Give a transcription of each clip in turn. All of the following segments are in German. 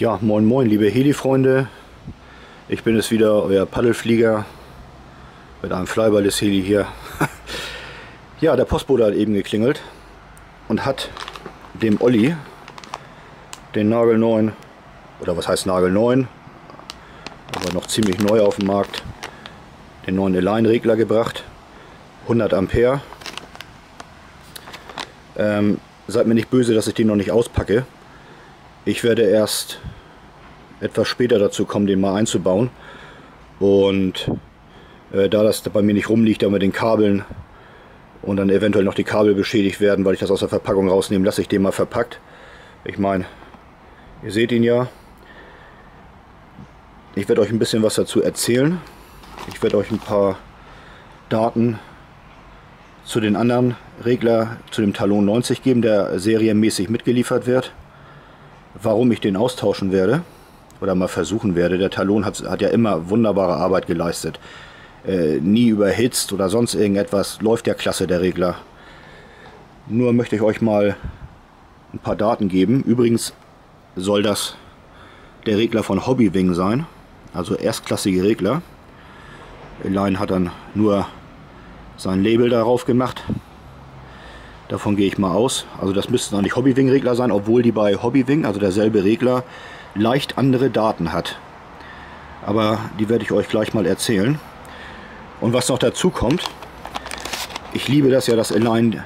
Ja, moin moin liebe Heli-Freunde, ich bin es wieder, euer Paddelflieger mit einem Flyberless Heli hier. Ja, der Postbote hat eben geklingelt und hat dem Olli den nagelneuen, oder was heißt nagelneuen, aber noch ziemlich neu auf dem Markt, den neuen Align-Regler gebracht, 100 Ampere. Seid mir nicht böse, dass ich den noch nicht auspacke. Ich werde erst etwas später dazu kommen, den mal einzubauen, und da das bei mir nicht rumliegt, da mit den Kabeln und dann eventuell noch die Kabel beschädigt werden, weil ich das aus der Verpackung rausnehme, lasse ich den mal verpackt. Ich meine, ihr seht ihn ja. Ich werde euch ein bisschen was dazu erzählen. Ich werde euch ein paar Daten zu den anderen Regler, zu dem Talon 90 geben, der serienmäßig mitgeliefert wird. Warum ich den austauschen werde oder mal versuchen werde. Der Talon hat ja immer wunderbare Arbeit geleistet. Nie überhitzt oder sonst irgendetwas. Läuft ja klasse, der Regler. Nur möchte ich euch mal ein paar Daten geben. Übrigens soll das der Regler von Hobbywing sein. Also erstklassige Regler. Align hat dann nur sein Label darauf gemacht. Davon gehe ich mal aus. Also das müssten eigentlich Hobbywing-Regler sein, obwohl die bei Hobbywing, also derselbe Regler, leicht andere Daten hat. Aber die werde ich euch gleich mal erzählen. Und was noch dazu kommt, ich liebe das ja, dass Align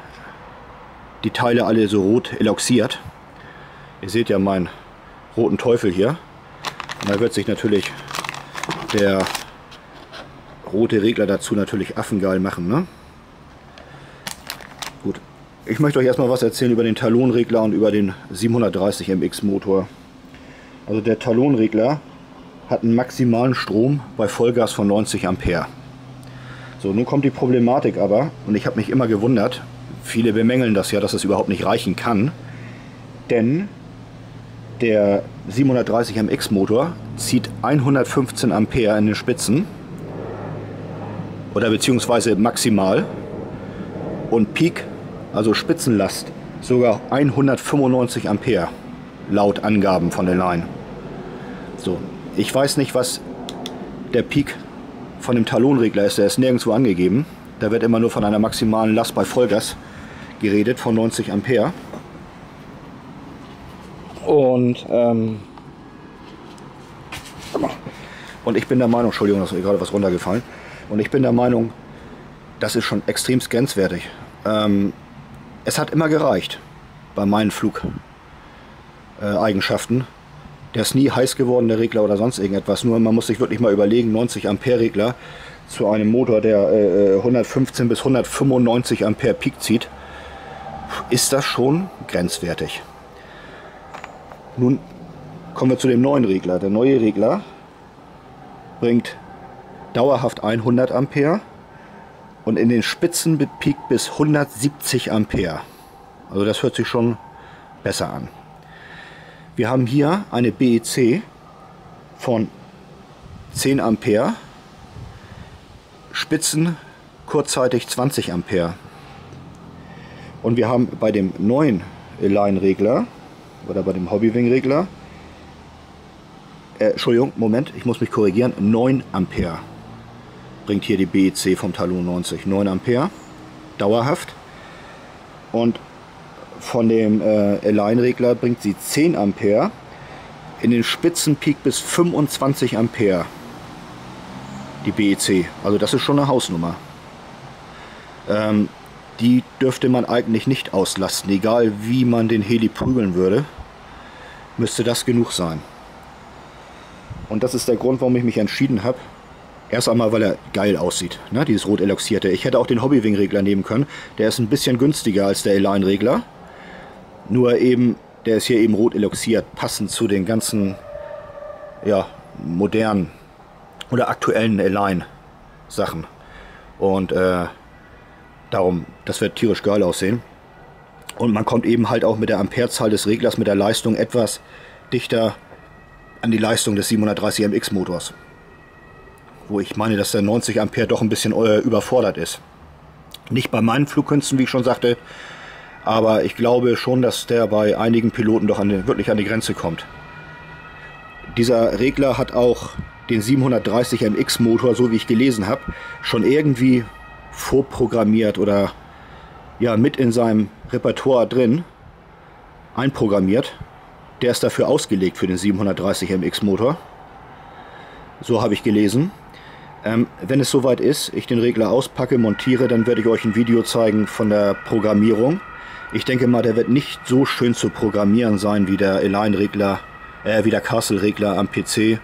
die Teile alle so rot eloxiert. Ihr seht ja meinen roten Teufel hier. Und da wird sich natürlich der rote Regler dazu natürlich affengeil machen, ne? Gut. Ich möchte euch erstmal was erzählen über den Talon-Regler und über den 730MX Motor. Also der Talon-Regler hat einen maximalen Strom bei Vollgas von 90 Ampere. So, nun kommt die Problematik aber, und ich habe mich immer gewundert, viele bemängeln das ja, dass es überhaupt nicht reichen kann, denn der 730MX Motor zieht 115 Ampere in den Spitzen, oder beziehungsweise maximal, und Peak, also Spitzenlast, sogar 195 Ampere, laut Angaben von der Line. So, ich weiß nicht, was der Peak von dem Talonregler ist, der ist nirgendwo angegeben. Da wird immer nur von einer maximalen Last bei Vollgas geredet, von 90 Ampere. Und ich bin der Meinung, Entschuldigung, da ist gerade was runtergefallen, und ich bin der Meinung, das ist schon extrem grenzwertig. Es hat immer gereicht bei meinen Flugeigenschaften. Der ist nie heiß geworden, der Regler, oder sonst irgendetwas. Nur man muss sich wirklich mal überlegen, 90 Ampere Regler zu einem Motor, der 115 bis 195 Ampere Peak zieht, ist das schon grenzwertig. Nun kommen wir zu dem neuen Regler. Der neue Regler bringt dauerhaft 100 Ampere. Und in den Spitzen bepiekt bis 170 Ampere. Also das hört sich schon besser an. Wir haben hier eine BEC von 10 Ampere, Spitzen kurzzeitig 20 Ampere. Und wir haben bei dem neuen Align-Regler oder bei dem Hobbywing-Regler, Entschuldigung, Moment, ich muss mich korrigieren, 9 Ampere. Bringt hier die BEC vom Talon 90, 9 Ampere, dauerhaft. Und von dem Align-Regler bringt sie 10 Ampere, in den Spitzenpeak bis 25 Ampere, die BEC. Also das ist schon eine Hausnummer. Die dürfte man eigentlich nicht auslasten, egal wie man den Heli prügeln würde, müsste das genug sein. Und das ist der Grund, warum ich mich entschieden habe. Erst einmal, weil er geil aussieht, ne? Dieses rot eloxierte. Ich hätte auch den Hobbywing-Regler nehmen können. Der ist ein bisschen günstiger als der Align-Regler. Nur eben, der ist hier eben rot eloxiert, passend zu den ganzen, ja, modernen oder aktuellen Align-Sachen. Und darum, das wird tierisch geil aussehen. Und man kommt eben halt auch mit der Amperezahl des Reglers, mit der Leistung etwas dichter an die Leistung des 730MX-Motors. Wo ich meine, dass der 90 Ampere doch ein bisschen überfordert ist. Nicht bei meinen Flugkünsten, wie ich schon sagte, aber ich glaube schon, dass der bei einigen Piloten doch wirklich an die Grenze kommt. Dieser Regler hat auch den 730MX Motor, so wie ich gelesen habe, schon irgendwie vorprogrammiert oder ja mit in seinem Repertoire drin einprogrammiert. Der ist dafür ausgelegt für den 730MX Motor. So habe ich gelesen. Wenn es soweit ist, ich den Regler auspacke, montiere, dann werde ich euch ein Video zeigen von der Programmierung. Ich denke mal, der wird nicht so schön zu programmieren sein wie der Align-Regler, wie der Castle-Regler am PC,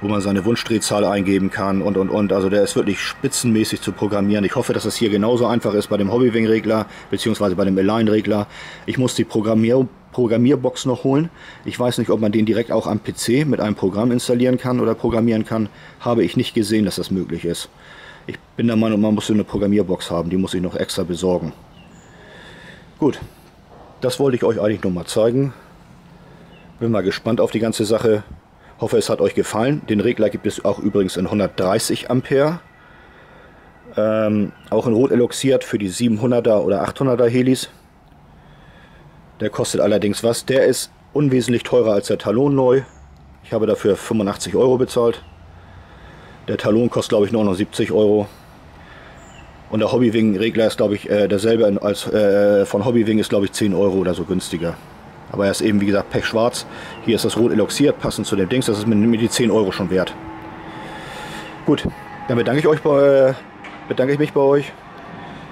wo man seine Wunschdrehzahl eingeben kann und. Also der ist wirklich spitzenmäßig zu programmieren. Ich hoffe, dass das hier genauso einfach ist bei dem Hobbywing-Regler bzw. bei dem Align-Regler. Ich muss die Programmierbox noch holen. Ich weiß nicht, ob man den direkt auch am PC mit einem Programm installieren kann oder programmieren kann. Habe ich nicht gesehen, dass das möglich ist. Ich bin der Meinung, man muss so eine Programmierbox haben. Die muss ich noch extra besorgen. Gut, das wollte ich euch eigentlich noch mal zeigen. Bin mal gespannt auf die ganze Sache. Hoffe, es hat euch gefallen. Den Regler gibt es auch übrigens in 130 Ampere. Auch in Rot eloxiert für die 700er oder 800er Helis. Der kostet allerdings was. Der ist unwesentlich teurer als der Talon neu. Ich habe dafür 85 € bezahlt. Der Talon kostet, glaube ich, nur noch 70 €. Und der Hobbywing-Regler ist, glaube ich, derselbe als von Hobbywing ist, glaube ich, 10 € oder so günstiger. Aber er ist eben, wie gesagt, pechschwarz. Hier ist das Rot eloxiert, passend zu dem Dings. Das ist mir die 10 € schon wert. Gut, dann bedanke ich mich bei euch.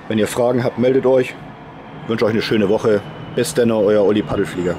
Wenn ihr Fragen habt, meldet euch. Ich wünsche euch eine schöne Woche. Bis dann, euer Olli Paddelflieger.